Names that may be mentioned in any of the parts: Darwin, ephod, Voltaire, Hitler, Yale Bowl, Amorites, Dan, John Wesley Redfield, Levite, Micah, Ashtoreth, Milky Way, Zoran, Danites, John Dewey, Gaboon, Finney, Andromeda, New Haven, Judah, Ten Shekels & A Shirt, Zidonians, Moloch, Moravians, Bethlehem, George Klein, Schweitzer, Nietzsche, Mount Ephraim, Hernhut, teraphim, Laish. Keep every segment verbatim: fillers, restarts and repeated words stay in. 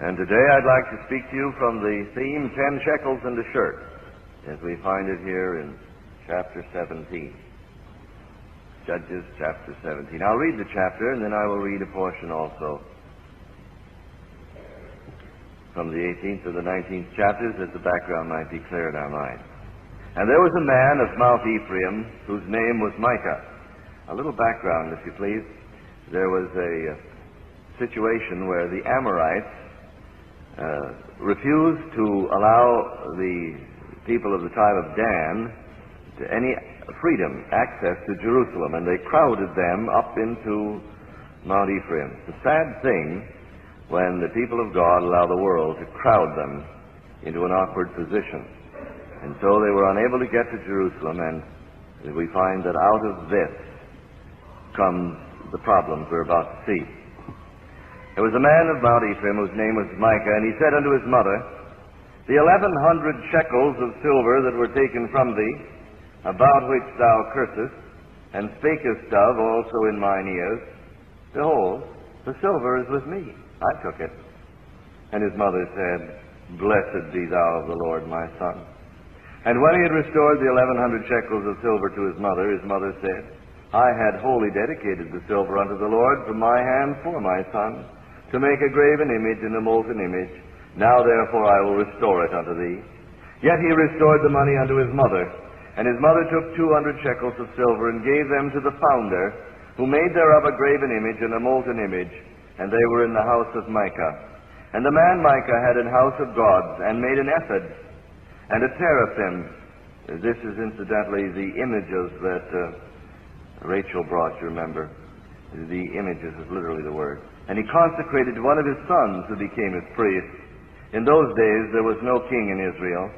And today I'd like to speak to you from the theme, Ten Shekels and a Shirt, as we find it here in chapter seventeen. Judges chapter seventeen. I'll read the chapter, and then I will read a portion also from the eighteenth to the nineteenth chapters, that the background might be clear in our mind. And there was a man of Mount Ephraim whose name was Micah. A little background, if you please. There was a uh, situation where the Amorites uh, refused to allow the people of the tribe of Dan to any freedom, access to Jerusalem, and they crowded them up into Mount Ephraim. It's a sad thing when the people of God allow the world to crowd them into an awkward position. And so they were unable to get to Jerusalem, and we find that out of this comes the problems we're about to see. There was a man of Mount Ephraim whose name was Micah, and he said unto his mother, The eleven hundred shekels of silver that were taken from thee, about which thou cursest, and spakest of also in mine ears, behold, the silver is with me. I took it. And his mother said, Blessed be thou of the Lord, my son. And when he had restored the eleven hundred shekels of silver to his mother, his mother said, I had wholly dedicated the silver unto the Lord from my hand for my son, to make a graven image and a molten image. Now therefore I will restore it unto thee. Yet he restored the money unto his mother, and his mother took two hundred shekels of silver and gave them to the founder, who made thereof a graven image and a molten image, and they were in the house of Micah. And the man Micah had an house of gods, and made an ephod, and a teraphim. This is incidentally the images that uh, Rachel brought, you remember. The images is literally the word. And he consecrated one of his sons, who became his priest. In those days there was no king in Israel,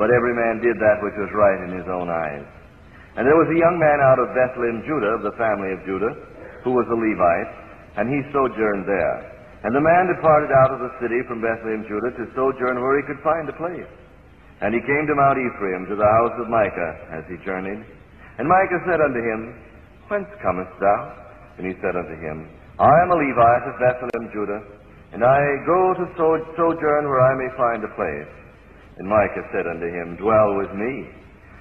but every man did that which was right in his own eyes. And there was a young man out of Bethlehem, Judah, of the family of Judah, who was a Levite, and he sojourned there. And the man departed out of the city from Bethlehem, Judah, to sojourn where he could find a place. And he came to Mount Ephraim, to the house of Micah, as he journeyed. And Micah said unto him, Whence comest thou? And he said unto him, I am a Levite of Bethlehem, Judah, and I go to so- sojourn where I may find a place. And Micah said unto him, Dwell with me,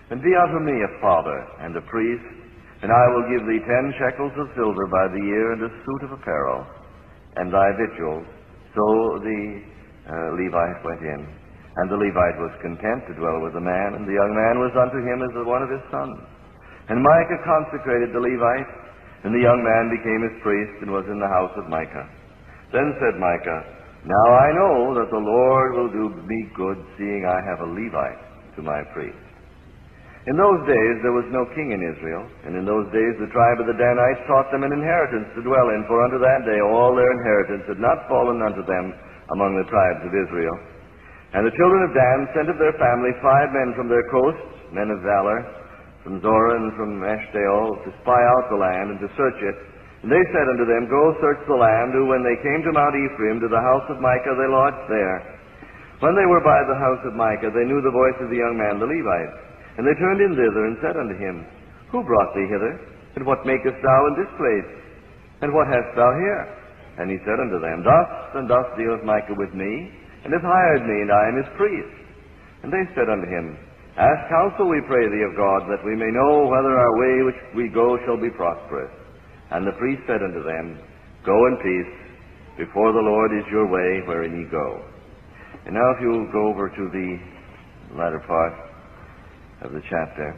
and be unto me a father and a priest, and I will give thee ten shekels of silver by the year, and a suit of apparel, and thy victuals. So the uh, Levite went in, and the Levite was content to dwell with the man, and the young man was unto him as one of his sons. And Micah consecrated the Levite, and the young man became his priest, and was in the house of Micah. Then said Micah, Now I know that the Lord will do me good, seeing I have a Levite to my priest. In those days there was no king in Israel, and in those days the tribe of the Danites sought them an inheritance to dwell in, for unto that day all their inheritance had not fallen unto them among the tribes of Israel. And the children of Dan sent of their family five men from their coast, men of valor, from Zoran, from Ashtoreth, to spy out the land and to search it. And they said unto them, Go search the land, who when they came to Mount Ephraim, to the house of Micah, they lodged there. When they were by the house of Micah, they knew the voice of the young man, the Levite. And they turned in thither and said unto him, Who brought thee hither? And what makest thou in this place? And what hast thou here? And he said unto them, Thus and thus dealeth Micah with me, and hath hired me, and I am his priest. And they said unto him, Ask counsel, we pray thee, of God, that we may know whether our way which we go shall be prosperous. And the priest said unto them, Go in peace, before the Lord is your way wherein ye go. And now if you will go over to the latter part of the chapter.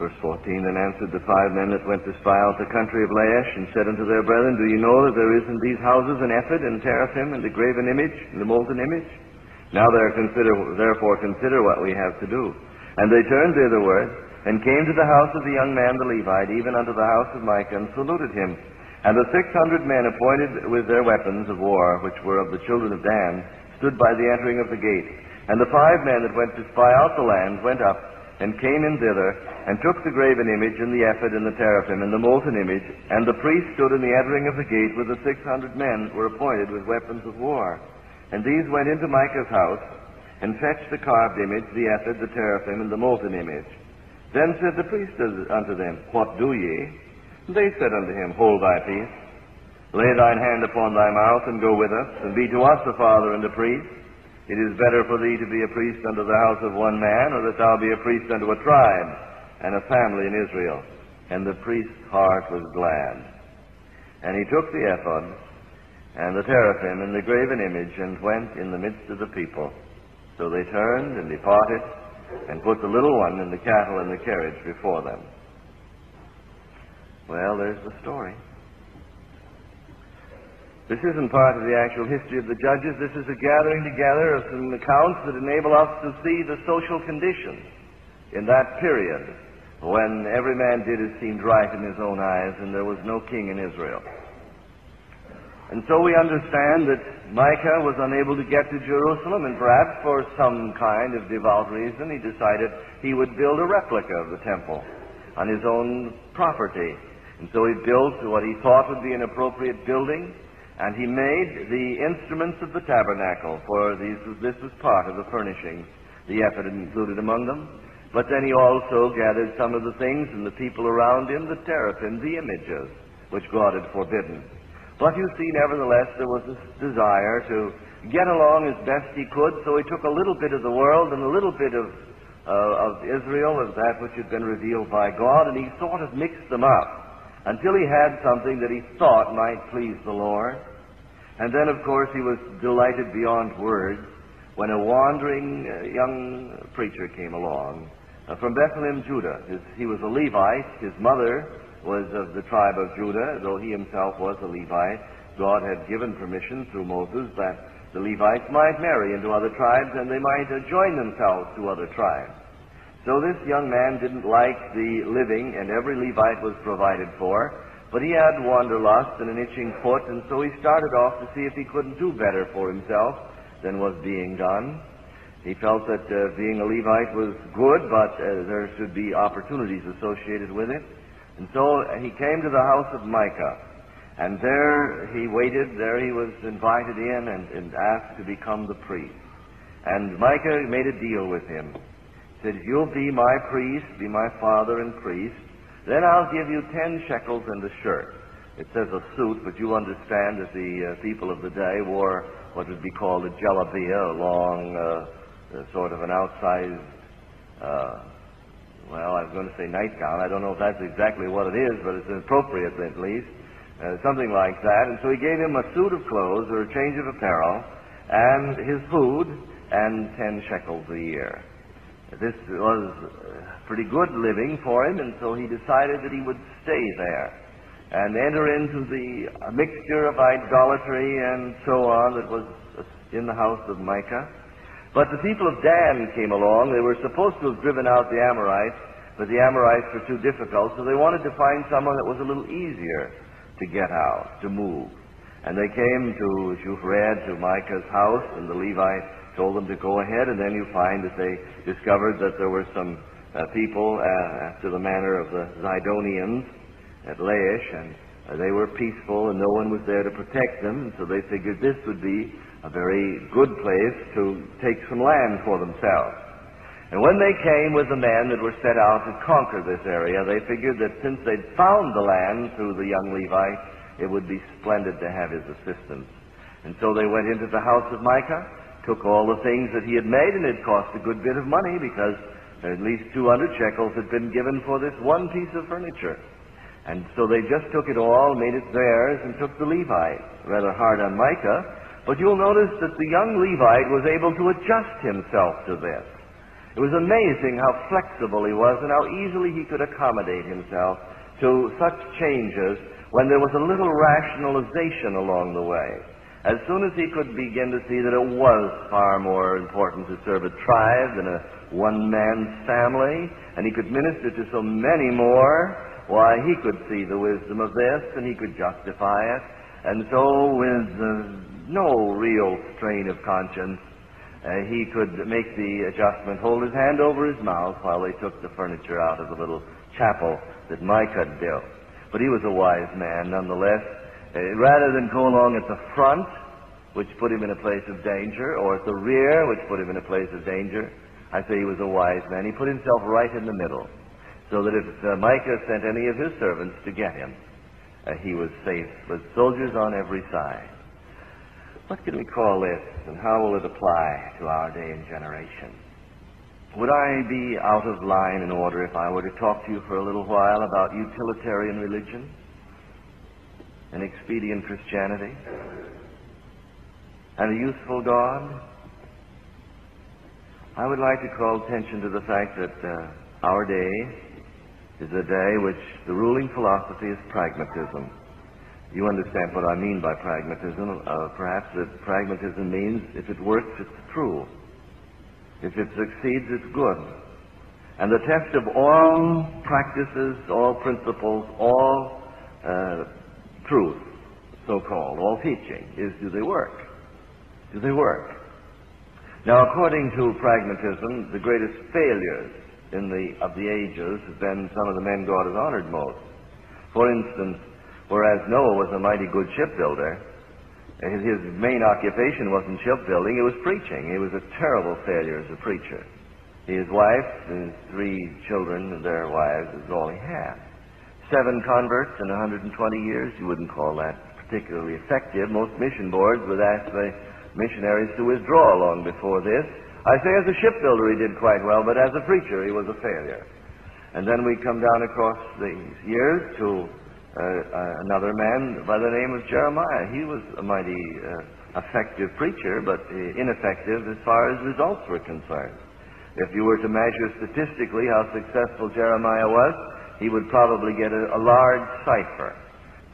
Verse fourteen, Then answered the five men that went to spy out the country of Laish, and said unto their brethren, Do ye know that there is in these houses an ephod, and teraphim, and a graven image, and a molten image? Now there consider, therefore consider what we have to do. And they turned thitherward, and came to the house of the young man the Levite, even unto the house of Micah, and saluted him. And the six hundred men appointed with their weapons of war, which were of the children of Dan, stood by the entering of the gate. And the five men that went to spy out the land went up, and came in thither, and took the graven image, and the ephod, and the teraphim, and the molten image, and the priest stood in the entering of the gate, with the six hundred men were appointed with weapons of war. And these went into Micah's house, and fetched the carved image, the ephod, the teraphim, and the molten image. Then said the priest unto them, What do ye? And they said unto him, Hold thy peace, lay thine hand upon thy mouth, and go with us, and be to us a father and a priest. It is better for thee to be a priest unto the house of one man, or that thou be a priest unto a tribe and a family in Israel. And the priest's heart was glad. And he took the ephod and the teraphim and the graven image, and went in the midst of the people. So they turned and departed, and put the little one and the cattle in the carriage before them. Well, there's the story. This isn't part of the actual history of the judges. This is a gathering together of some accounts that enable us to see the social conditions in that period when every man did as seemed right in his own eyes and there was no king in Israel. And so we understand that Micah was unable to get to Jerusalem, and perhaps for some kind of devout reason he decided he would build a replica of the temple on his own property. And so he built what he thought would be an appropriate building, and he made the instruments of the tabernacle, for these, this was part of the furnishings, the ephod included among them. But then he also gathered some of the things and the people around him, the teraphim, the images, which God had forbidden. But you see, nevertheless, there was this desire to get along as best he could, so he took a little bit of the world and a little bit of, uh, of Israel, of that which had been revealed by God, and he sort of mixed them up until he had something that he thought might please the Lord. And then, of course, he was delighted beyond words when a wandering uh, young preacher came along uh, from Bethlehem, Judah. His, he was a Levite. His mother was of the tribe of Judah, though he himself was a Levite. God had given permission through Moses that the Levites might marry into other tribes, and they might uh, join themselves to other tribes. So this young man didn't like the living, and every Levite was provided for, but he had wanderlust and an itching foot, and so he started off to see if he couldn't do better for himself than was being done. He felt that uh, being a Levite was good, but uh, there should be opportunities associated with it. And so he came to the house of Micah, and there he waited, there he was invited in and, and asked to become the priest. And Micah made a deal with him. He said, you'll be my priest, be my father and priest, then I'll give you ten shekels and a shirt. It says a suit, but you understand that the uh, people of the day wore what would be called a jalabia, a long, uh, uh, sort of an outsized... Uh, Well, I was going to say nightgown. I don't know if that's exactly what it is, but it's appropriate at least. Uh, something like that. And so he gave him a suit of clothes or a change of apparel and his food and ten shekels a year. This was pretty good living for him, and so he decided that he would stay there and enter into the mixture of idolatry and so on that was in the house of Micah. But the people of Dan came along. They were supposed to have driven out the Amorites, but the Amorites were too difficult, so they wanted to find someone that was a little easier to get out, to move. And they came to, as you've read, to Micah's house, and the Levite told them to go ahead, and then you find that they discovered that there were some uh, people, uh, after the manner of the Zidonians at Laish, and uh, they were peaceful, and no one was there to protect them, so they figured this would be a very good place to take some land for themselves. And when they came with the men that were set out to conquer this area, they figured that since they'd found the land through the young Levite, it would be splendid to have his assistance. And so they went into the house of Micah, took all the things that he had made, and it cost a good bit of money because at least two hundred shekels had been given for this one piece of furniture. And so they just took it all, made it theirs, and took the Levite. Rather hard on Micah, but you'll notice that the young Levite was able to adjust himself to this. It was amazing how flexible he was and how easily he could accommodate himself to such changes when there was a little rationalization along the way. As soon as he could begin to see that it was far more important to serve a tribe than a one-man family, and he could minister to so many more, why, he could see the wisdom of this and he could justify it. And so with the uh, no real strain of conscience, Uh, he could make the adjustment, hold his hand over his mouth while they took the furniture out of the little chapel that Micah had built. But he was a wise man, nonetheless. Uh, rather than go along at the front, which put him in a place of danger, or at the rear, which put him in a place of danger. I say he was a wise man. He put himself right in the middle, so that if uh, Micah sent any of his servants to get him, uh, he was safe, with soldiers on every side. What can we call this, and how will it apply to our day and generation? Would I be out of line in order if I were to talk to you for a little while about utilitarian religion and expedient Christianity and a useful God? I would like to call attention to the fact that uh, our day is a day which the ruling philosophy is pragmatism. You understand what I mean by pragmatism. Uh, perhaps that pragmatism means if it works, it's true. If it succeeds, it's good. And the test of all practices, all principles, all uh, truth, so-called, all teaching, is do they work? Do they work? Now, according to pragmatism, the greatest failures in the, of the ages have been some of the men God has honored most. For instance, whereas Noah was a mighty good shipbuilder, his, his main occupation wasn't shipbuilding, it was preaching. He was a terrible failure as a preacher. His wife and his three children and their wives is all he had. Seven converts in one hundred twenty years, you wouldn't call that particularly effective. Most mission boards would ask the missionaries to withdraw long before this. I say as a shipbuilder he did quite well, but as a preacher he was a failure. And then we come down across these years to uh, uh, another man by the name of Jeremiah. He was a mighty uh, effective preacher, but uh, ineffective as far as results were concerned. If you were to measure statistically how successful Jeremiah was, he would probably get a, a large cipher.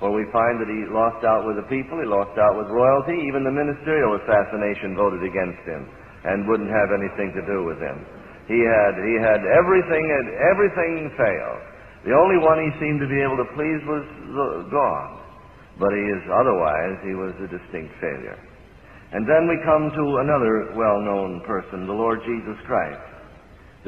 For we find that he lost out with the people, he lost out with royalty, even the ministerial assassination voted against him and wouldn't have anything to do with him. He had, he had everything, and everything failed. The only one he seemed to be able to please was God. But he is, otherwise, he was a distinct failure. And then we come to another well-known person, the Lord Jesus Christ,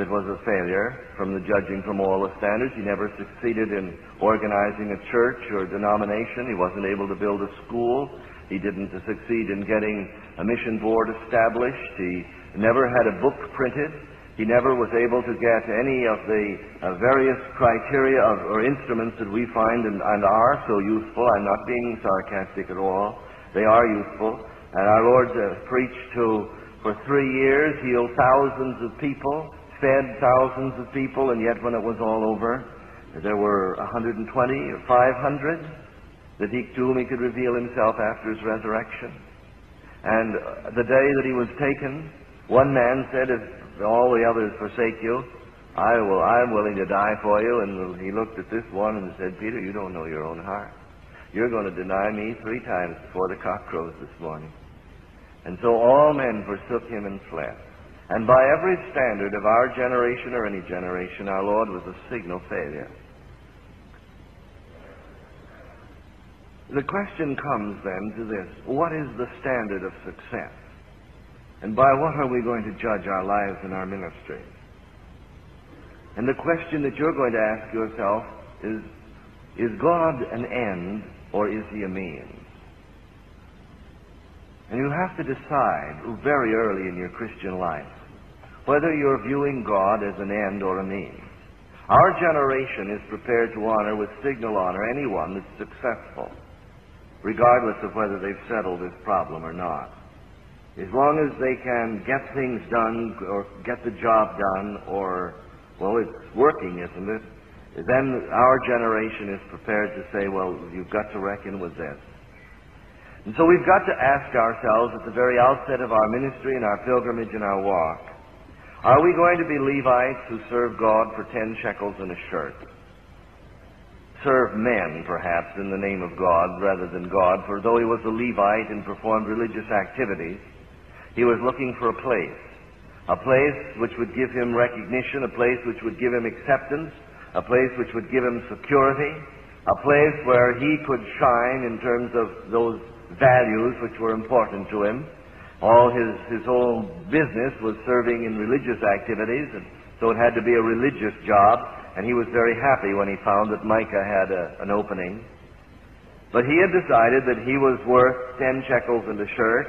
that was a failure from the judging from all the standards. He never succeeded in organizing a church or a denomination. He wasn't able to build a school. He didn't succeed in getting a mission board established. He never had a book printed. He never was able to get any of the uh, various criteria of, or instruments that we find and, and are so useful. I'm not being sarcastic at all. They are useful. And our Lord uh, preached to, for three years, healed thousands of people, fed thousands of people, and yet when it was all over, there were one hundred twenty or five hundred that he, to whom he could reveal himself after his resurrection. And the day that he was taken, one man said, if all the others forsake you, I will, I'm willing to die for you. And he looked at this one and said, Peter, you don't know your own heart. You're going to deny me three times before the cock crows this morning. And so all men forsook him and fled. And by every standard of our generation or any generation, our Lord was a signal failure. The question comes then to this: what is the standard of success? And by what are we going to judge our lives and our ministry? And the question that you're going to ask yourself is, is God an end or is he a means? And you have to decide very early in your Christian life whether you're viewing God as an end or a means. Our generation is prepared to honor with signal honor anyone that's successful, regardless of whether they've settled this problem or not. As long as they can get things done or get the job done or, well, it's working, isn't it? Then our generation is prepared to say, well, you've got to reckon with this. And so we've got to ask ourselves at the very outset of our ministry and our pilgrimage and our walk, are we going to be Levites who serve God for ten shekels and a shirt? Serve men, perhaps, in the name of God rather than God, for though he was a Levite and performed religious activities, he was looking for a place, a place which would give him recognition, a place which would give him acceptance, a place which would give him security, a place where he could shine in terms of those values which were important to him. All his, his whole business was serving in religious activities, and so it had to be a religious job, and he was very happy when he found that Micah had a, an opening. But he had decided that he was worth ten shekels and a shirt,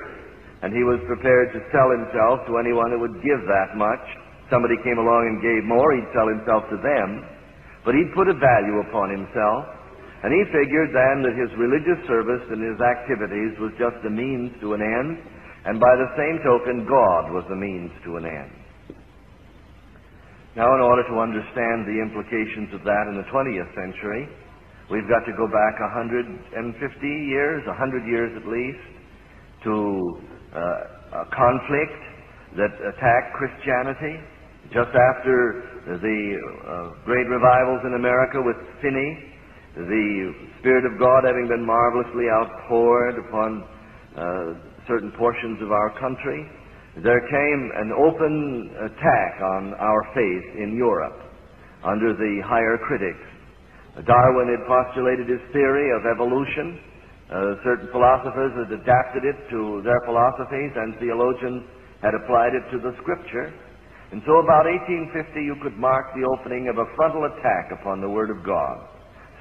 and he was prepared to sell himself to anyone who would give that much. Somebody came along and gave more, he'd sell himself to them. But he'd put a value upon himself, and he figured then that his religious service and his activities was just a means to an end, and by the same token, God was the means to an end. Now, in order to understand the implications of that in the twentieth century, we've got to go back one hundred fifty years, one hundred years at least, to uh, a conflict that attacked Christianity just after the uh, great revivals in America with Finney, the Spirit of God having been marvelously outpoured upon uh, certain portions of our country. There came an open attack on our faith in Europe under the higher critics. Darwin had postulated his theory of evolution. Uh, certain philosophers had adapted it to their philosophies, and theologians had applied it to the Scripture. And so about eighteen fifty, you could mark the opening of a frontal attack upon the Word of God.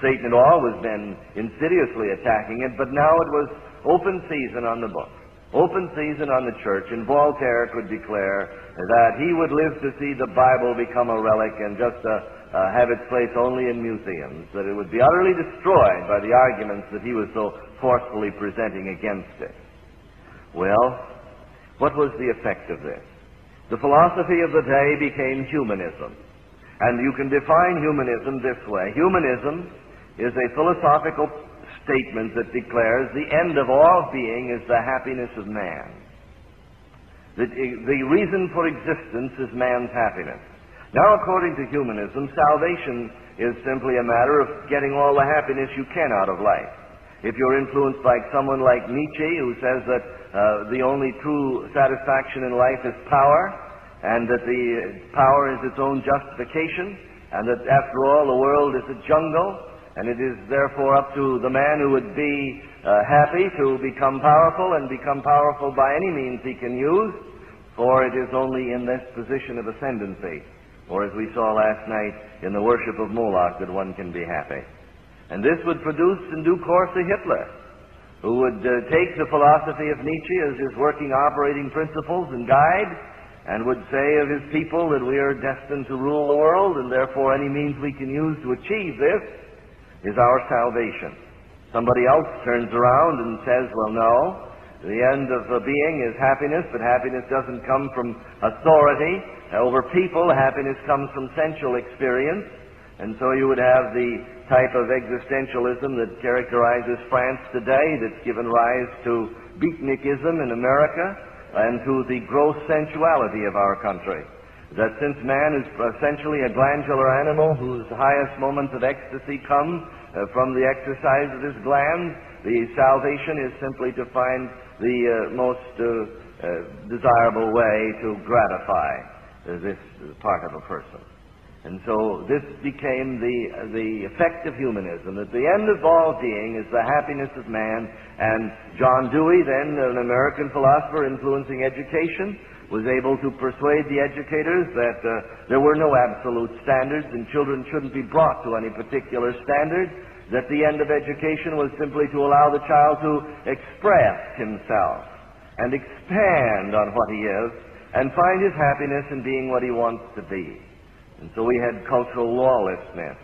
Satan had always been insidiously attacking it, but now it was open season on the book, open season on the church, and Voltaire could declare that he would live to see the Bible become a relic and just a Uh, have its place only in museums, that it would be utterly destroyed by the arguments that he was so forcefully presenting against it. Well, what was the effect of this? The philosophy of the day became humanism. And you can define humanism this way. Humanism is a philosophical statement that declares the end of all being is the happiness of man. The, the reason for existence is man's happiness. Now, according to humanism, salvation is simply a matter of getting all the happiness you can out of life. If you're influenced by someone like Nietzsche, who says that uh, the only true satisfaction in life is power, and that the power is its own justification, and that after all the world is a jungle, and it is therefore up to the man who would be uh, happy to become powerful, and become powerful by any means he can use, for it is only in this position of ascendancy, or as we saw last night in the worship of Moloch, that one can be happy. And this would produce in due course a Hitler, who would uh, take the philosophy of Nietzsche as his working operating principles and guide, and would say of his people that we are destined to rule the world, and therefore any means we can use to achieve this is our salvation. Somebody else turns around and says, well, no, the end of the being is happiness, but happiness doesn't come from authority over people. Happiness comes from sensual experience. And so you would have the type of existentialism that characterizes France today, that's given rise to beatnikism in America and to the gross sensuality of our country. That since man is essentially a glandular animal whose highest moments of ecstasy come from the exercise of his glands, the salvation is simply to find the uh, most uh, uh, desirable way to gratify uh, this part of a person. And so this became the, uh, the effect of humanism, that the end of all being is the happiness of man. And John Dewey, then an American philosopher influencing education, was able to persuade the educators that uh, there were no absolute standards and children shouldn't be brought to any particular standard, that the end of education was simply to allow the child to express himself and expand on what he is and find his happiness in being what he wants to be. And so we had cultural lawlessness,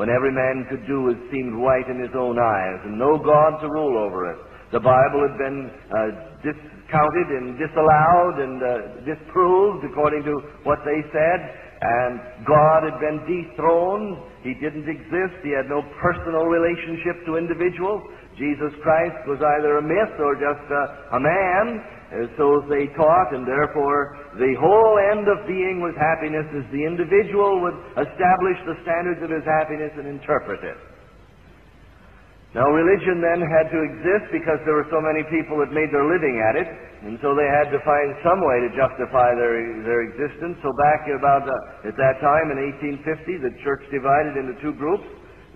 when every man could do as seemed right in his own eyes and no God to rule over it. The Bible had been uh, discounted and disallowed and uh, disproved according to what they said, and God had been dethroned. He didn't exist. He had no personal relationship to individuals. Jesus Christ was either a myth or just uh, a man, and so they taught, and therefore the whole end of being was happiness as the individual would establish the standards of his happiness and interpret it. Now, religion then had to exist because there were so many people that made their living at it, and so they had to find some way to justify their, their existence. So back about, uh, at that time in eighteen fifty, the church divided into two groups.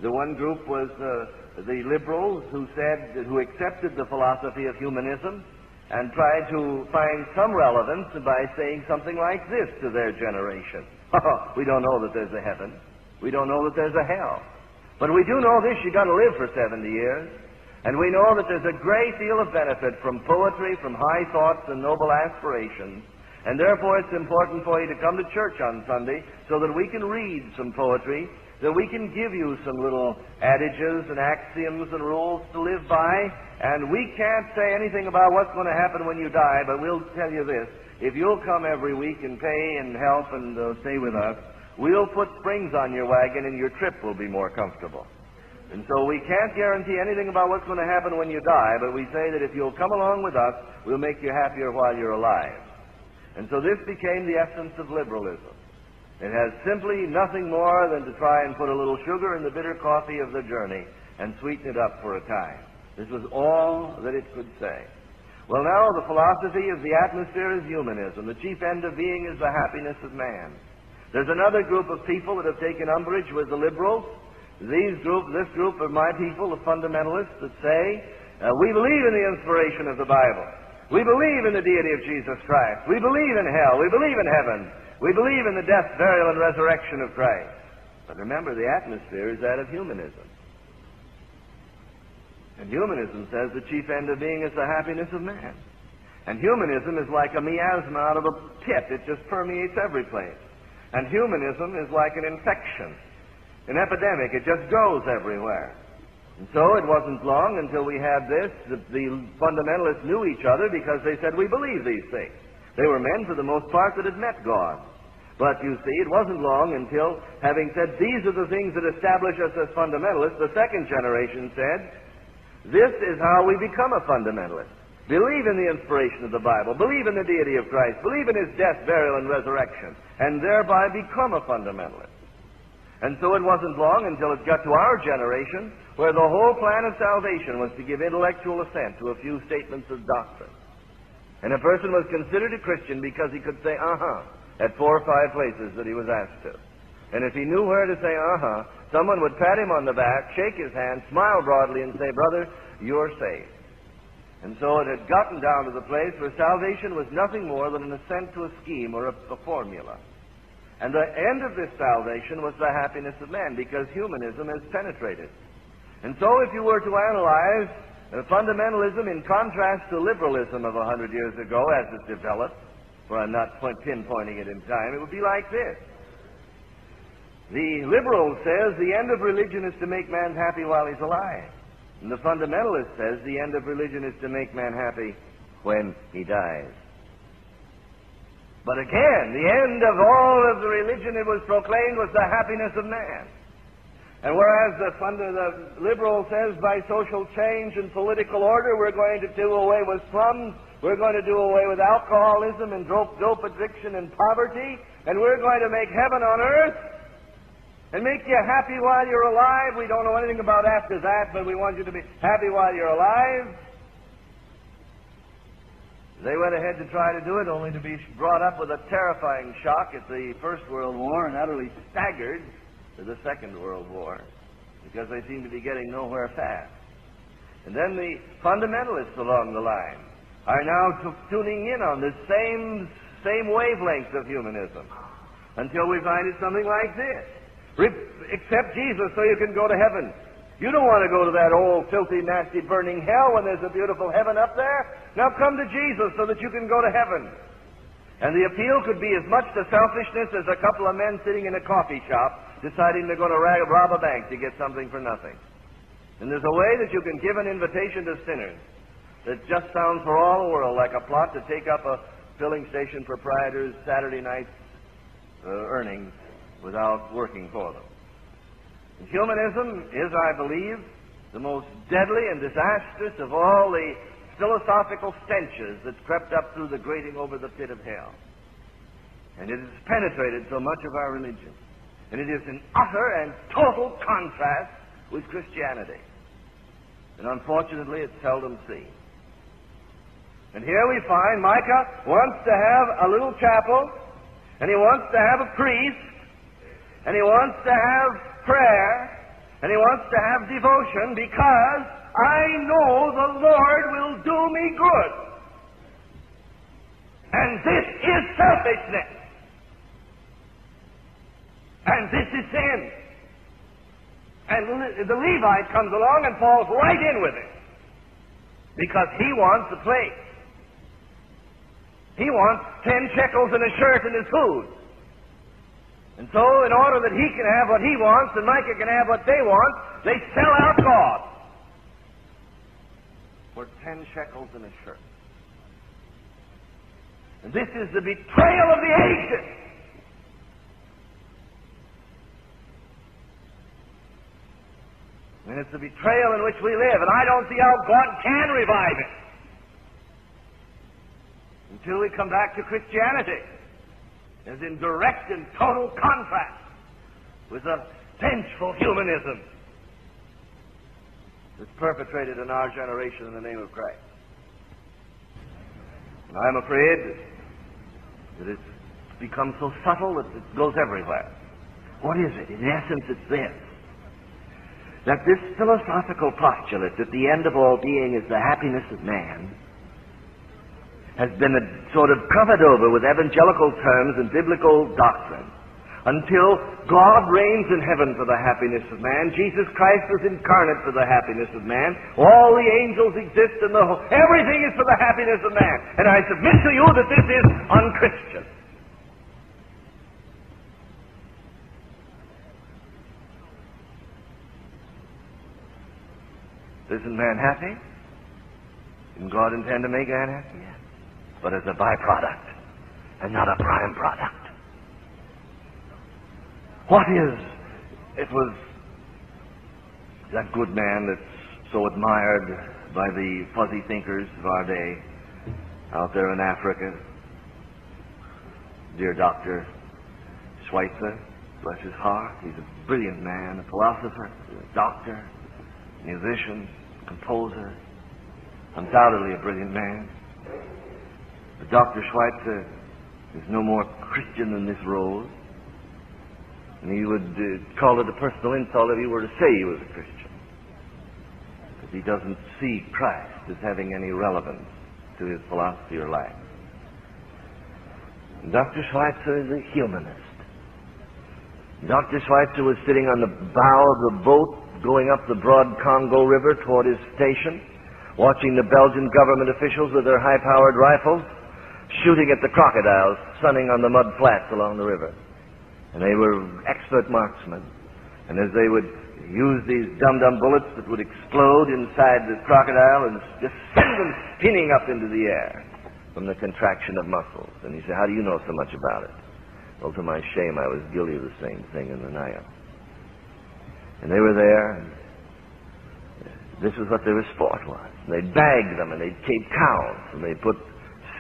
The one group was uh, the liberals who said, who accepted the philosophy of humanism and tried to find some relevance by saying something like this to their generation. We don't know that there's a heaven. We don't know that there's a hell. But we do know this, you've got to live for seventy years. And we know that there's a great deal of benefit from poetry, from high thoughts and noble aspirations. And therefore it's important for you to come to church on Sunday so that we can read some poetry, that we can give you some little adages and axioms and rules to live by. And we can't say anything about what's going to happen when you die, but we'll tell you this. If you'll come every week and pay and help and uh, stay with us, we'll put springs on your wagon and your trip will be more comfortable. And so we can't guarantee anything about what's going to happen when you die, but we say that if you'll come along with us, we'll make you happier while you're alive. And so this became the essence of liberalism. It has simply nothing more than to try and put a little sugar in the bitter coffee of the journey and sweeten it up for a time. This was all that it could say. Well, now the philosophy of the atmosphere is humanism. The chief end of being is the happiness of man. There's another group of people that have taken umbrage with the liberals. These group, this group of my people, the fundamentalists, that say, uh, we believe in the inspiration of the Bible. We believe in the deity of Jesus Christ. We believe in hell. We believe in heaven. We believe in the death, burial, and resurrection of Christ. But remember, the atmosphere is that of humanism. And humanism says the chief end of being is the happiness of man. And humanism is like a miasma out of a pit. It just permeates every place. And humanism is like an infection. An epidemic, it just goes everywhere. And so it wasn't long until we had this. The, the fundamentalists knew each other because they said, we believe these things. They were men, for the most part, that had met God. But, you see, it wasn't long until, having said, these are the things that establish us as fundamentalists, the second generation said, this is how we become a fundamentalist. Believe in the inspiration of the Bible. Believe in the deity of Christ. Believe in his death, burial, and resurrection. And thereby become a fundamentalist. And so it wasn't long until it got to our generation where the whole plan of salvation was to give intellectual assent to a few statements of doctrine. And a person was considered a Christian because he could say, uh-huh, at four or five places that he was asked to. And if he knew where to say, uh-huh, someone would pat him on the back, shake his hand, smile broadly, and say, brother, you're saved. And so it had gotten down to the place where salvation was nothing more than an assent to a scheme or a, a formula. And the end of this salvation was the happiness of man, because humanism has penetrated. And so if you were to analyze fundamentalism in contrast to liberalism of a hundred years ago as it developed, for I'm not pinpointing it in time, it would be like this. The liberal says the end of religion is to make man happy while he's alive. And the fundamentalist says the end of religion is to make man happy when he dies. But again, the end of all of the religion it was proclaimed was the happiness of man. And whereas the, funder, the liberal says by social change and political order we're going to do away with slums, we're going to do away with alcoholism and dope, dope addiction and poverty, and we're going to make heaven on earth and make you happy while you're alive. We don't know anything about after that, but we want you to be happy while you're alive. They went ahead to try to do it, only to be brought up with a terrifying shock at the First World War and utterly staggered to the Second World War, because they seemed to be getting nowhere fast. And then the fundamentalists along the line are now t- tuning in on the same, same wavelength of humanism, until we find it something like this. Re- accept Jesus so you can go to heaven. You don't want to go to that old, filthy, nasty, burning hell when there's a beautiful heaven up there. Now come to Jesus so that you can go to heaven. And the appeal could be as much to selfishness as a couple of men sitting in a coffee shop deciding they're going to rob a bank to get something for nothing. And there's a way that you can give an invitation to sinners that just sounds for all the world like a plot to take up a filling station proprietor's Saturday night uh, earnings without working for them. Humanism is, I believe, the most deadly and disastrous of all the philosophical stenches that crept up through the grating over the pit of hell. And it has penetrated so much of our religion. And it is in utter and total contrast with Christianity. And unfortunately, it's seldom seen. And here we find Micah wants to have a little chapel, and he wants to have a priest, and he wants to have prayer, and he wants to have devotion, because I know the Lord will do me good. And this is selfishness. And this is sin. And the Levite comes along and falls right in with it. because he wants the place. He wants ten shekels and a shirt and his food. And so, in order that he can have what he wants and Micah can have what they want, they sell out God for ten shekels and a shirt. And this is the betrayal of the ages. And it's the betrayal in which we live. And I don't see how God can revive it until we come back to Christianity, as in direct and total contrast with the vengeful humanism that's perpetrated in our generation in the name of Christ. And I'm afraid that it's become so subtle that it goes everywhere. What is it? In essence, it's this: that this philosophical postulate that the end of all being is the happiness of man has been a sort of covered over with evangelical terms and biblical doctrine until God reigns in heaven for the happiness of man. Jesus Christ was incarnate for the happiness of man. All the angels exist in the whole. Everything is for the happiness of man. And I submit to you that this is unchristian. Isn't man happy? Didn't God intend to make man happy? Yes. But as a byproduct and not a prime product. What is, it was that good man that's so admired by the fuzzy thinkers of our day out there in Africa, dear Doctor Schweitzer, bless his heart, he's a brilliant man, a philosopher, a doctor, musician, composer, undoubtedly a brilliant man. But Doctor Schweitzer is no more Christian than this rose, and he would uh, call it a personal insult if he were to say he was a Christian, because he doesn't see Christ as having any relevance to his philosophy or life. And Doctor Schweitzer is a humanist. Doctor Schweitzer was sitting on the bow of the boat going up the broad Congo River toward his station, watching the Belgian government officials with their high-powered rifles shooting at the crocodiles sunning on the mud flats along the river. And they were expert marksmen. And as they would use these dum-dum bullets that would explode inside the crocodile and just send them spinning up into the air from the contraction of muscles. And he said, "How do you know so much about it?" Well, to my shame, I was guilty of the same thing in the Nile. And they were there, and this was what their sport was. And they'd bag them, and they'd take cows, and they'd put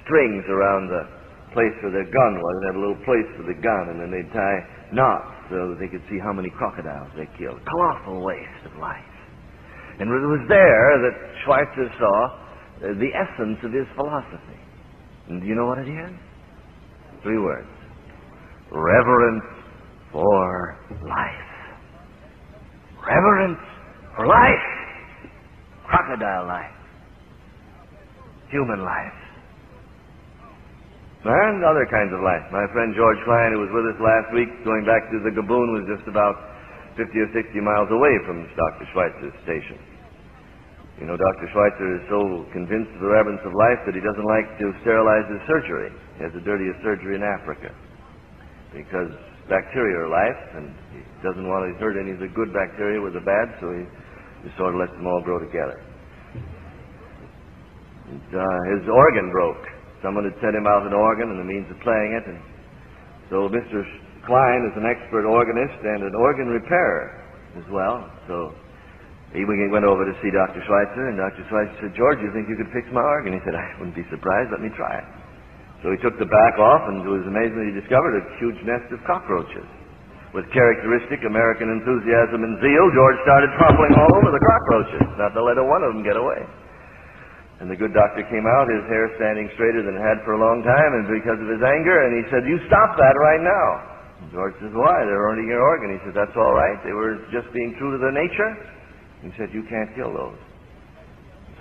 strings around the place where their gun was, and have a little place for the gun, and then they'd tie knots so that they could see how many crocodiles they killed. Colossal waste of life. And it was there that Schweitzer saw the essence of his philosophy. And do you know what it is? Three words: reverence for life. Reverence for life. Crocodile life. Human life. And other kinds of life. My friend George Klein, who was with us last week, going back to the Gaboon, was just about fifty or sixty miles away from Doctor Schweitzer's station. You know, Doctor Schweitzer is so convinced of the reverence of life that he doesn't like to sterilize his surgery. He has the dirtiest surgery in Africa, because bacteria are life, and he doesn't want to hurt any of the good bacteria with the bad, so he just sort of lets them all grow together. And, uh, his organ broke. Someone had sent him out an organ and the means of playing it. And so Mister Klein is an expert organist and an organ repairer as well. So he went over to see Doctor Schweitzer, and Doctor Schweitzer said, "George, you think you could fix my organ?" He said, "I wouldn't be surprised. Let me try it." So he took the back off, and to his amazement he discovered a huge nest of cockroaches. With characteristic American enthusiasm and zeal, George started toppling all over the cockroaches, not to let a one of them get away. And the good doctor came out, his hair standing straighter than it had for a long time, and because of his anger, and he said, "You stop that right now." And George says, "Why? They're earning your organ." He said, "That's all right. They were just being true to their nature." He said, "You can't kill those."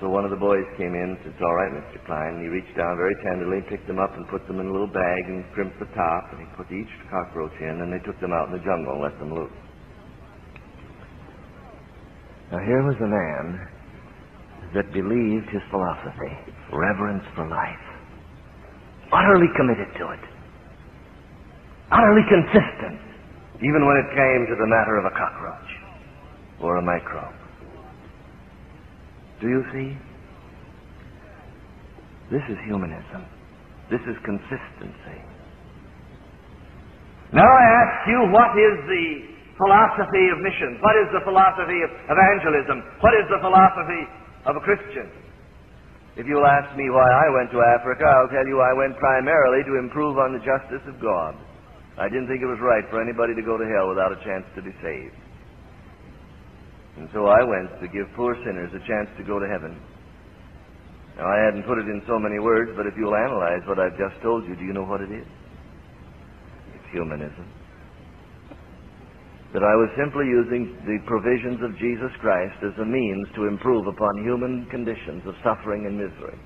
So one of the boys came in and said, "It's all right, Mister Klein." And he reached down very tenderly, picked them up, and put them in a little bag, and crimped the top, and he put each cockroach in, and they took them out in the jungle and let them loose. Now here was a man that believed his philosophy, reverence for life, utterly committed to it, utterly consistent, even when it came to the matter of a cockroach or a microbe. Do you see? This is humanism. This is consistency. Now I ask you, what is the philosophy of missions? What is the philosophy of evangelism? What is the philosophy of a Christian? If you'll ask me why I went to Africa, I'll tell you I went primarily to improve on the justice of God. I didn't think it was right for anybody to go to hell without a chance to be saved. And so I went to give poor sinners a chance to go to heaven. Now, I hadn't put it in so many words, but if you'll analyze what I've just told you, do you know what it is? It's humanism. That I was simply using the provisions of Jesus Christ as a means to improve upon human conditions of suffering and misery.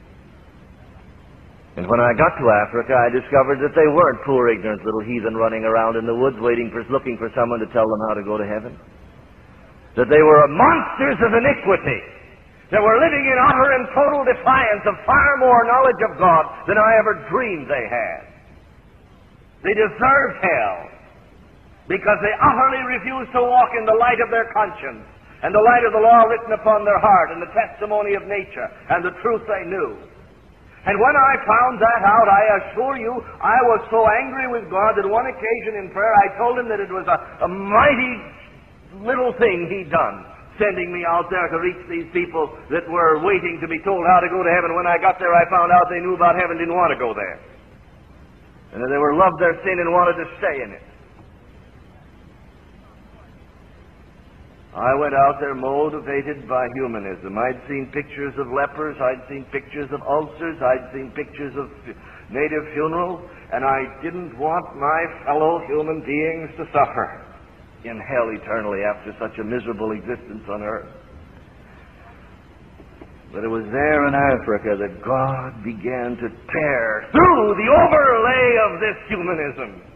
And when I got to Africa, I discovered that they weren't poor, ignorant little heathen running around in the woods waiting for, looking for someone to tell them how to go to heaven. That they were monsters of iniquity, that were living in utter and total defiance of far more knowledge of God than I ever dreamed they had. They deserved hell because they utterly refused to walk in the light of their conscience and the light of the law written upon their heart and the testimony of nature and the truth they knew. And when I found that out, I assure you, I was so angry with God that one occasion in prayer I told him that it was a, a mighty little thing he'd done, sending me out there to reach these people that were waiting to be told how to go to heaven. When I got there, I found out they knew about heaven, didn't want to go there. And that they were loved their sin and wanted to stay in it. I went out there motivated by humanism. I'd seen pictures of lepers, I'd seen pictures of ulcers, I'd seen pictures of native funerals, and I didn't want my fellow human beings to suffer in hell eternally after such a miserable existence on earth. But it was there in Africa that God began to tear through the overlay of this humanism.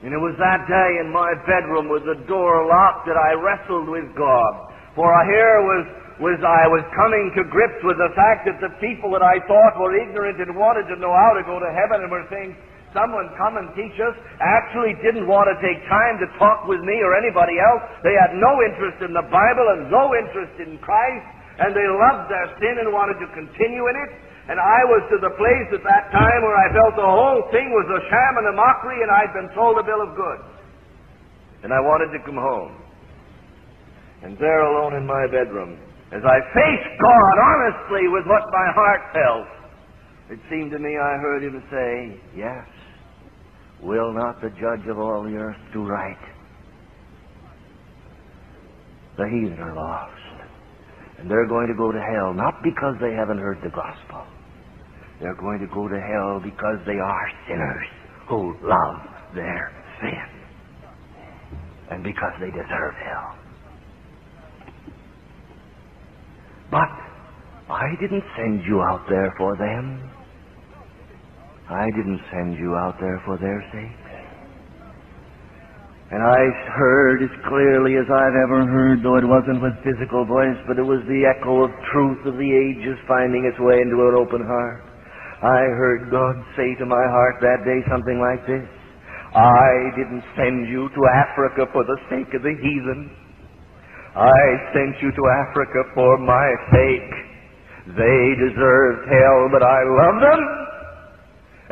And it was that day in my bedroom with the door locked that I wrestled with God. For here was, was I was coming to grips with the fact that the people that I thought were ignorant and wanted to know how to go to heaven and were saying, someone come and teach us, actually didn't want to take time to talk with me or anybody else. They had no interest in the Bible and no interest in Christ, and they loved their sin and wanted to continue in it. And I was to the place at that time where I felt the whole thing was a sham and a mockery, and I'd been sold a bill of goods. And I wanted to come home. And there alone in my bedroom, as I faced God honestly with what my heart felt, it seemed to me I heard him say, yes, will not the judge of all the earth do right? The heathen are lost, and they're going to go to hell, not because they haven't heard the gospel. They're going to go to hell because they are sinners who love their sin, and because they deserve hell. But I didn't send you out there for them. I didn't send you out there for their sake. And I heard as clearly as I've ever heard, though it wasn't with physical voice, but it was the echo of truth of the ages finding its way into an open heart. I heard God say to my heart that day something like this: I didn't send you to Africa for the sake of the heathen. I sent you to Africa for my sake. They deserved hell, but I loved them.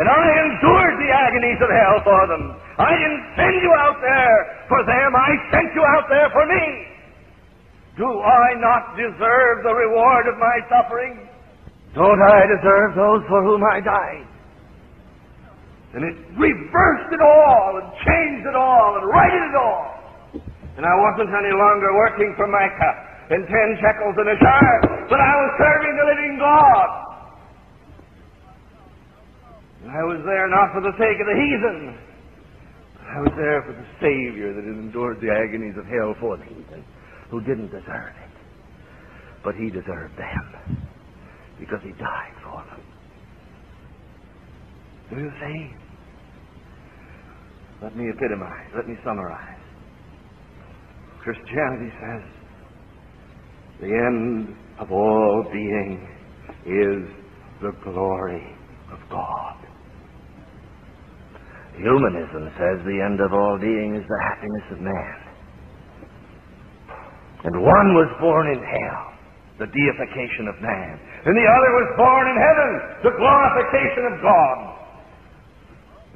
And I endured the agonies of hell for them. I didn't send you out there for them. I sent you out there for me. Do I not deserve the reward of my suffering? Don't I deserve those for whom I died? And it reversed it all and changed it all and righted it all. And I wasn't any longer working for Micah and ten shekels and a shire, but I was serving the living God. I was there not for the sake of the heathen. I was there for the Savior that had endured the agonies of hell for the heathen, who didn't deserve it. But he deserved them, because he died for them. Do you see? Let me epitomize, let me summarize. Christianity says, The end of all being is the glory of God. Humanism says the end of all being is the happiness of man. And one was born in hell, the deification of man. And the other was born in heaven, the glorification of God.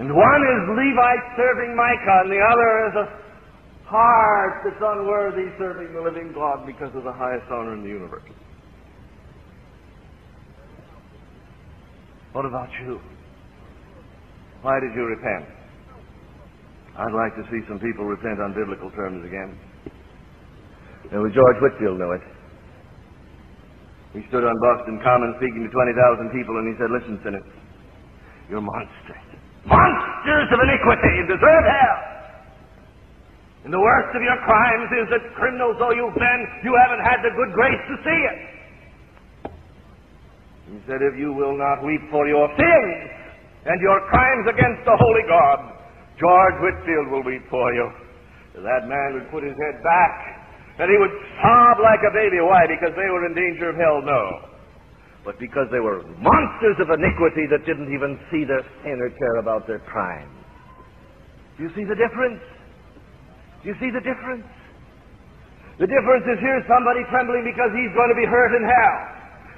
And one is Levite serving Micah, and the other is a heart that's unworthy serving the living God because of the highest honor in the universe. What about you? Why did you repent? I'd like to see some people repent on biblical terms again. It was George Whitfield knew it. He stood on Boston Common speaking to twenty thousand people, and he said, "Listen, sinners, you're monsters. Monsters of iniquity deserve hell. And the worst of your crimes is that, criminals though you've been, you haven't had the good grace to see it." He said, "If you will not weep for your sins and your crimes against the holy God, George Whitfield will weep for you." That man would put his head back, and he would sob like a baby. Why? Because they were in danger of hell? No. But because they were monsters of iniquity that didn't even see their sin or care about their crime. Do you see the difference? Do you see the difference? The difference is, here's somebody trembling because he's going to be hurt in hell.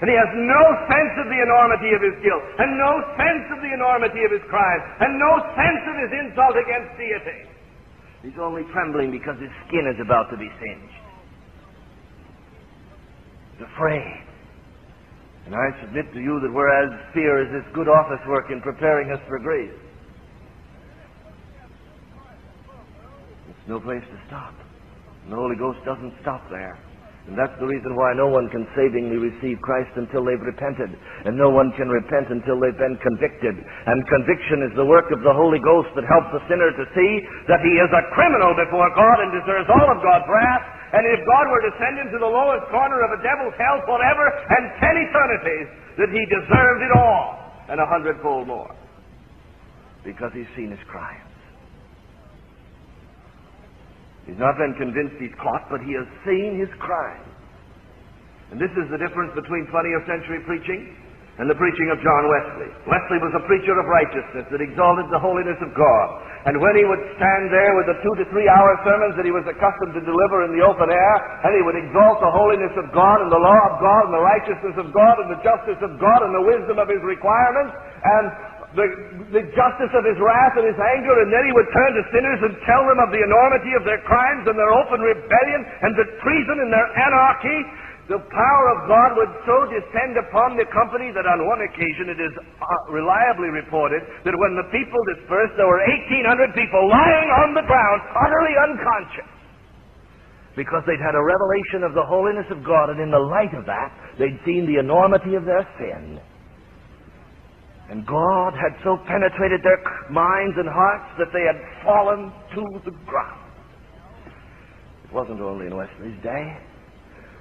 And he has no sense of the enormity of his guilt, and no sense of the enormity of his crime, and no sense of his insult against deity. He's only trembling because his skin is about to be singed. He's afraid. And I submit to you that whereas fear is this good office work in preparing us for grace, it's no place to stop. And the Holy Ghost doesn't stop there. And that's the reason why no one can savingly receive Christ until they've repented. And no one can repent until they've been convicted. And conviction is the work of the Holy Ghost that helps the sinner to see that he is a criminal before God and deserves all of God's wrath. And if God were to send him to the lowest corner of a devil's hell forever and ten eternities, that he deserved it all and a hundredfold more, because he's seen his crimes. He's not been convinced he's caught, but he has seen his crime. And this is the difference between twentieth century preaching and the preaching of John Wesley. Wesley was a preacher of righteousness that exalted the holiness of God. And when he would stand there with the two to three hour sermons that he was accustomed to deliver in the open air, and he would exalt the holiness of God and the law of God and the righteousness of God and the justice of God and the wisdom of his requirements and The, the justice of his wrath and his anger, and then he would turn to sinners and tell them of the enormity of their crimes and their open rebellion and the treason and their anarchy. The power of God would so descend upon the company that on one occasion it is reliably reported that when the people dispersed, there were eighteen hundred people lying on the ground, utterly unconscious, because they'd had a revelation of the holiness of God, and in the light of that, they'd seen the enormity of their sin. And God had so penetrated their minds and hearts that they had fallen to the ground. It wasn't only in Wesley's day.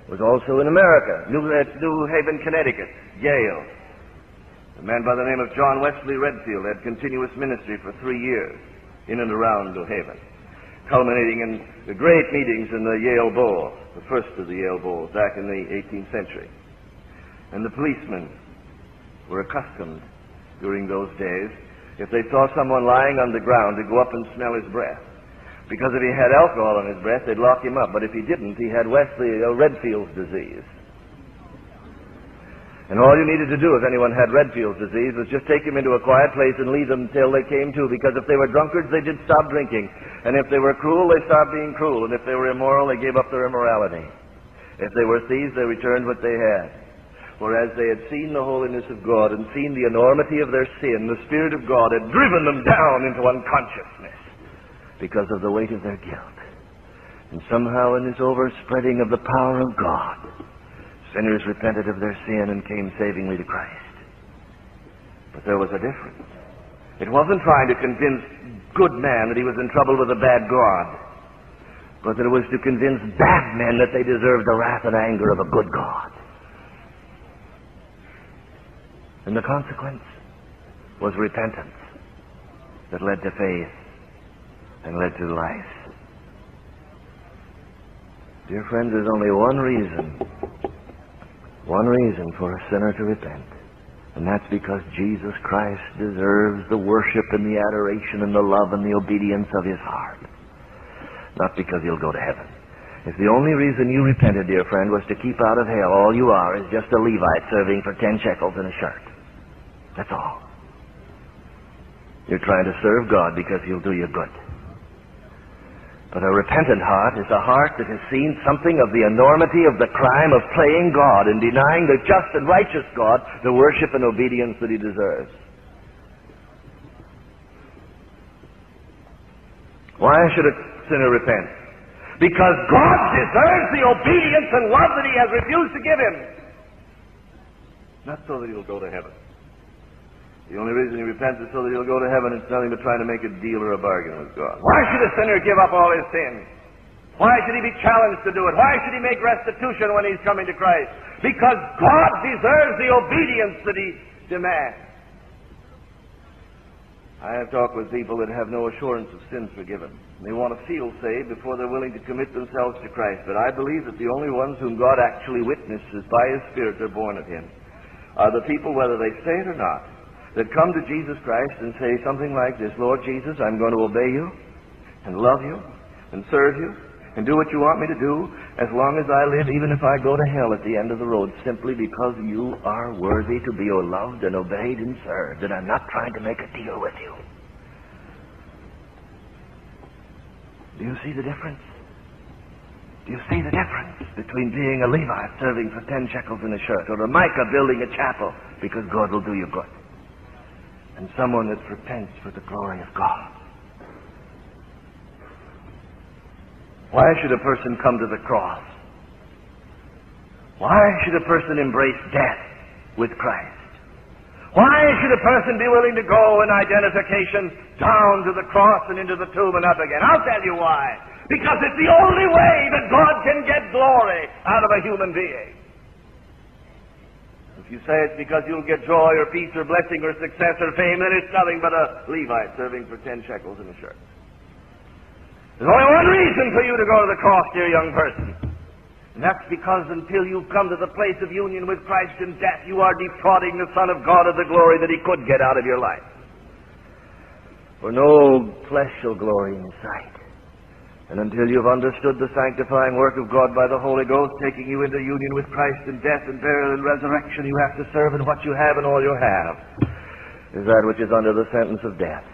It was also in America, New, uh, New Haven, Connecticut, Yale. A man by the name of John Wesley Redfield had continuous ministry for three years in and around New Haven, culminating in the great meetings in the Yale Bowl, the first of the Yale Bowls back in the eighteenth century. And the policemen were accustomed during those days, if they saw someone lying on the ground, to go up and smell his breath. Because if he had alcohol in his breath, they'd lock him up. But if he didn't, he had Wesley uh, Redfield's disease. And all you needed to do if anyone had Redfield's disease was just take him into a quiet place and leave them until they came to. Because if they were drunkards, they did stop drinking. And if they were cruel, they stopped being cruel. And if they were immoral, they gave up their immorality. If they were thieves, they returned what they had. Whereas they had seen the holiness of God and seen the enormity of their sin, the Spirit of God had driven them down into unconsciousness because of the weight of their guilt. And somehow in this overspreading of the power of God, sinners repented of their sin and came savingly to Christ. But there was a difference. It wasn't trying to convince good man that he was in trouble with a bad God, but that it was to convince bad men that they deserved the wrath and anger of a good God. And the consequence was repentance that led to faith and led to life. Dear friends, there's only one reason one reason for a sinner to repent, and that's because Jesus Christ deserves the worship and the adoration and the love and the obedience of his heart. Not because he'll go to heaven. If the only reason you repented, dear friend, was to keep out of hell, all you are is just a Levite serving for ten shekels in a shirt. That's all. You're trying to serve God because he'll do you good. But a repentant heart is a heart that has seen something of the enormity of the crime of playing God and denying the just and righteous God the worship and obedience that he deserves. Why should a sinner repent? Because God deserves the obedience and love that he has refused to give him. Not so that he'll go to heaven. The only reason he repents is so that he'll go to heaven. It's nothing but trying to make a deal or a bargain with God. Why should a sinner give up all his sins? Why should he be challenged to do it? Why should he make restitution when he's coming to Christ? Because God deserves the obedience that he demands. I have talked with people that have no assurance of sins forgiven. They want to feel saved before they're willing to commit themselves to Christ. But I believe that the only ones whom God actually witnesses by His Spirit are born of Him are the people, whether they say it or not, that come to Jesus Christ and say something like this: Lord Jesus, I'm going to obey you and love you and serve you and do what you want me to do as long as I live, even if I go to hell at the end of the road, simply because you are worthy to be loved and obeyed and served, and I'm not trying to make a deal with you. Do you see the difference? Do you see the difference between being a Levite serving for ten shekels in a shirt or a Micah building a chapel because God will do you good, and someone that repents for the glory of God? Why should a person come to the cross? Why should a person embrace death with Christ? Why should a person be willing to go in identification down to the cross and into the tomb and up again? I'll tell you why. Because it's the only way that God can get glory out of a human being. If you say it's because you'll get joy or peace or blessing or success or fame, then it's nothing but a Levite serving for ten shekels in a shirt. There's only one reason for you to go to the cross, dear young person. And that's because until you come to the place of union with Christ in death, you are defrauding the Son of God of the glory that He could get out of your life. For no flesh shall glory in sight. And until you've understood the sanctifying work of God by the Holy Ghost, taking you into union with Christ in death and burial and resurrection, you have to serve in what you have, and all you have is that which is under the sentence of death: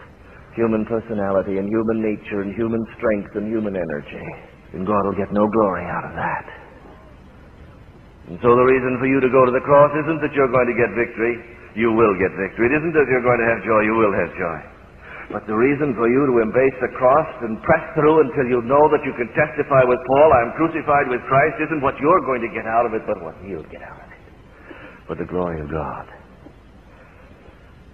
human personality and human nature and human strength and human energy. And God will get no glory out of that. And so the reason for you to go to the cross isn't that you're going to get victory. You will get victory. It isn't that you're going to have joy. You will have joy. But the reason for you to embrace the cross and press through until you know that you can testify with Paul, I'm crucified with Christ, isn't what you're going to get out of it, but what He'll get out of it. For the glory of God.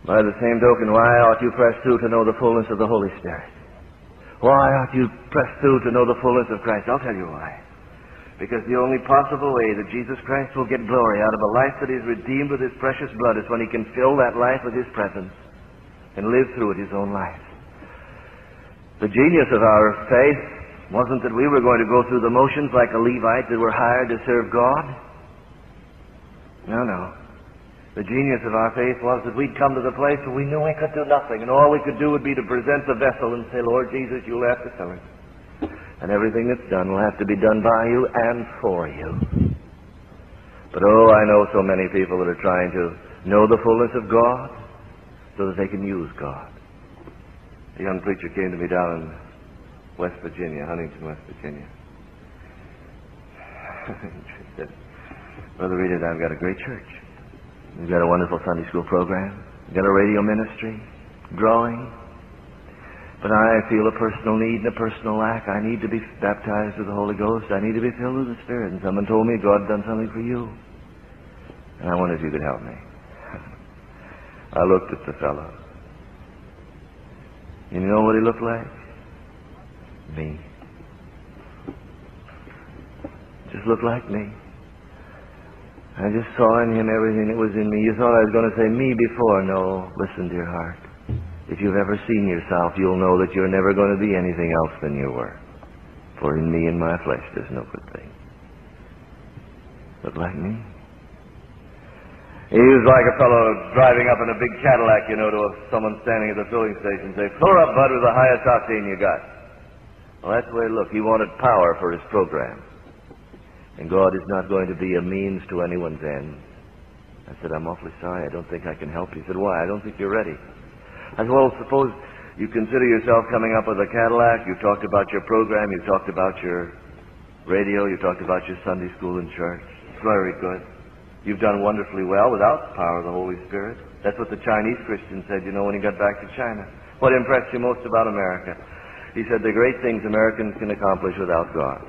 By the same token, why ought you press through to know the fullness of the Holy Spirit? Why ought you press through to know the fullness of Christ? I'll tell you why. Because the only possible way that Jesus Christ will get glory out of a life that is redeemed with His precious blood is when He can fill that life with His presence and live through it His own life. The genius of our faith wasn't that we were going to go through the motions like a Levite that were hired to serve God. No, no. The genius of our faith was that we'd come to the place where we knew we could do nothing, and all we could do would be to present the vessel and say, Lord Jesus, you'll have to fill it. And everything that's done will have to be done by you and for you. But oh, I know so many people that are trying to know the fullness of God so that they can use God. A young preacher came to me down in West Virginia, Huntington, West Virginia. He said, Brother Reed, I've got a great church. We've got a wonderful Sunday school program. We've got a radio ministry, growing. But I feel a personal need and a personal lack. I need to be baptized with the Holy Ghost. I need to be filled with the Spirit. And someone told me God's done something for you. And I wondered if you could help me. I looked at the fellow. You know what he looked like? Me. Just looked like me. I just saw in him everything that was in me. You thought I was going to say me before. No, listen, dear heart. If you've ever seen yourself, you'll know that you're never going to be anything else than you were. For in me and my flesh there's no good thing. Look like me. He was like a fellow driving up in a big Cadillac, you know, to a, someone standing at the filling station and say, fill up, bud, with the highest octane you got. Well, that's the way it looked. He wanted power for his program. And God is not going to be a means to anyone's end. I said, I'm awfully sorry. I don't think I can help you. He said, why? I don't think you're ready. I said, well, suppose you consider yourself coming up with a Cadillac. You've talked about your program. You've talked about your radio. You've talked about your Sunday school and church. It's very good. You've done wonderfully well without the power of the Holy Spirit. That's what the Chinese Christian said, you know, when he got back to China. What impressed you most about America? He said, the great things Americans can accomplish without God.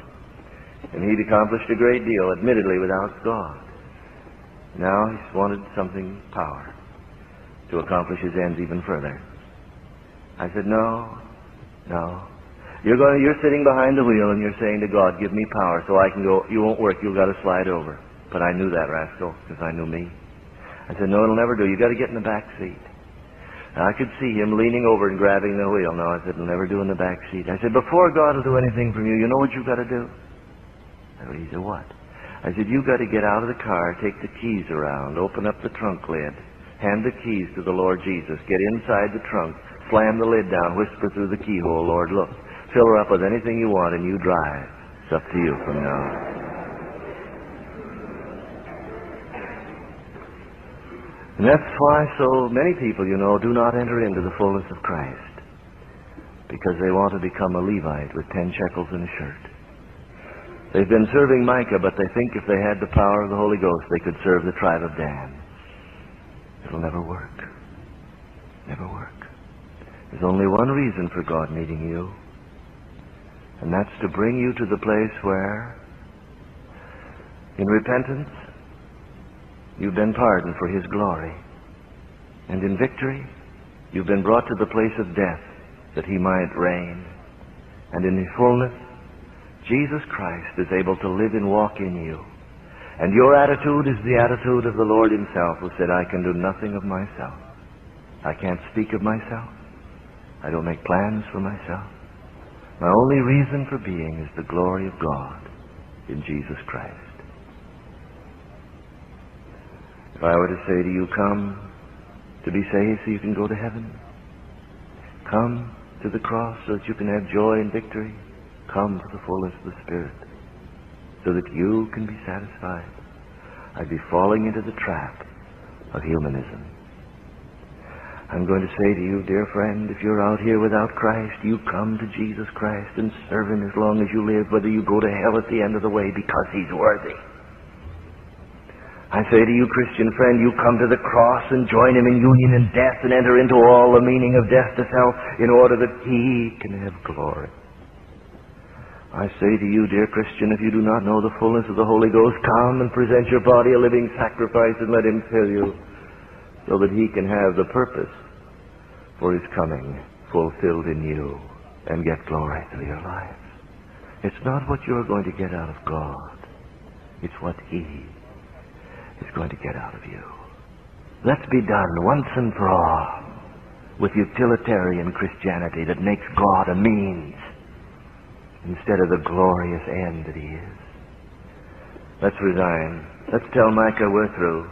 And he'd accomplished a great deal, admittedly, without God. Now he wanted something, power, to accomplish his ends even further. I said, no, no. You're going, you're sitting behind the wheel and you're saying to God, give me power so I can go. You won't work. You've got to slide over. But I knew that rascal, because I knew me. I said, no, it'll never do. You've got to get in the back seat. Now, I could see him leaning over and grabbing the wheel. No, I said, it'll never do in the back seat. I said, before God will do anything for you, you know what you've got to do? And he said, what? I said, you've got to get out of the car, take the keys around, open up the trunk lid, hand the keys to the Lord Jesus, get inside the trunk, slam the lid down, whisper through the keyhole, Lord, look, fill her up with anything you want, and you drive. It's up to you from now on. And that's why so many people, you know, do not enter into the fullness of Christ. Because they want to become a Levite with ten shekels and a shirt. They've been serving Micah, but they think if they had the power of the Holy Ghost, they could serve the tribe of Dan. It'll never work. Never work. There's only one reason for God needing you. And that's to bring you to the place where, in repentance, you've been pardoned for His glory. And in victory, you've been brought to the place of death that He might reign. And in His fullness, Jesus Christ is able to live and walk in you. And your attitude is the attitude of the Lord Himself, who said, I can do nothing of myself. I can't speak of myself. I don't make plans for myself. My only reason for being is the glory of God in Jesus Christ. If I were to say to you, come to be saved so you can go to heaven. Come to the cross so that you can have joy and victory. Come to the fullness of the Spirit so that you can be satisfied. I'd be falling into the trap of humanism. I'm going to say to you, dear friend, if you're out here without Christ, you come to Jesus Christ and serve Him as long as you live, whether you go to hell at the end of the way, because He's worthy. I say to you, Christian friend, you come to the cross and join Him in union and death and enter into all the meaning of death to self in order that He can have glory. I say to you, dear Christian, if you do not know the fullness of the Holy Ghost, come and present your body a living sacrifice and let Him fill you so that He can have the purpose for His coming fulfilled in you and get glory through your life. It's not what you're going to get out of God. It's what He is going to get out of you. Let's be done once and for all with utilitarian Christianity that makes God a means instead of the glorious end that He is. Let's resign. Let's tell Micah we're through.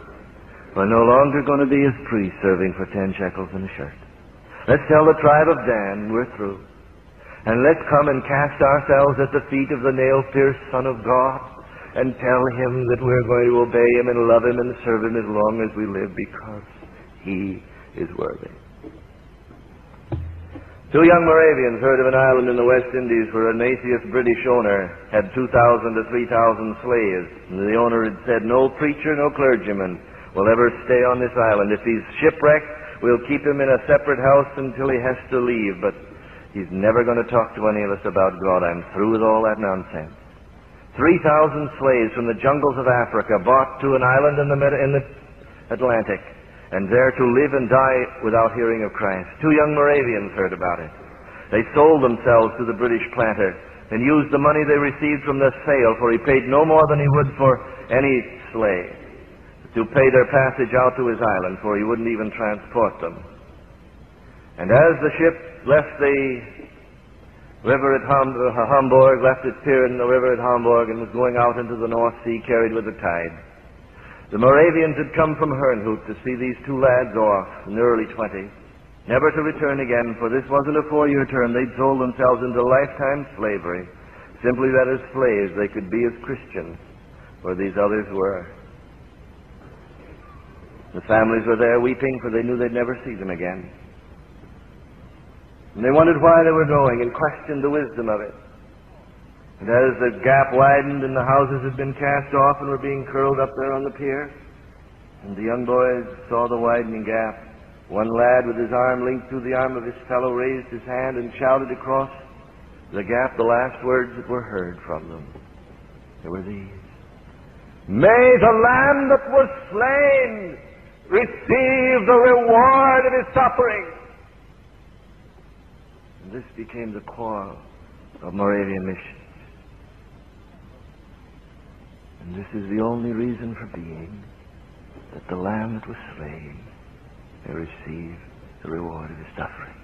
We're no longer going to be His priests serving for ten shekels and a shirt. Let's tell the tribe of Dan we're through. And let's come and cast ourselves at the feet of the nail-pierced Son of God and tell Him that we're going to obey Him and love Him and serve Him as long as we live, because He is worthy. Two young Moravians heard of an island in the West Indies where an atheist British owner had two thousand to three thousand slaves. And the owner had said, no preacher, no clergyman will ever stay on this island. If he's shipwrecked, we'll keep him in a separate house until he has to leave. But he's never going to talk to any of us about God. I'm through with all that nonsense. Three thousand slaves from the jungles of Africa brought to an island in the, Medi- in the Atlantic, and there to live and die without hearing of Christ. Two young Moravians heard about it. They sold themselves to the British planter and used the money they received from the sale, for he paid no more than he would for any slave, to pay their passage out to his island, for he wouldn't even transport them. And as the ship left the river at Hum- Hamburg, left its pier in the river at Hamburg and was going out into the North Sea, carried with the tide. The Moravians had come from Hernhut to see these two lads off in the early twenties, never to return again, for this wasn't a four-year term. They'd sold themselves into lifetime slavery, simply that as slaves they could be as Christians, where these others were. The families were there weeping, for they knew they'd never see them again. And they wondered why they were going and questioned the wisdom of it. And as the gap widened and the houses had been cast off and were being curled up there on the pier, and the young boys saw the widening gap, one lad with his arm linked through the arm of his fellow raised his hand and shouted across the gap the last words that were heard from them. They were these: "May the Lamb that was slain receive the reward of his suffering." And this became the quarrel of Moravian missions. And this is the only reason for being, that the Lamb that was slain may receive the reward of his suffering.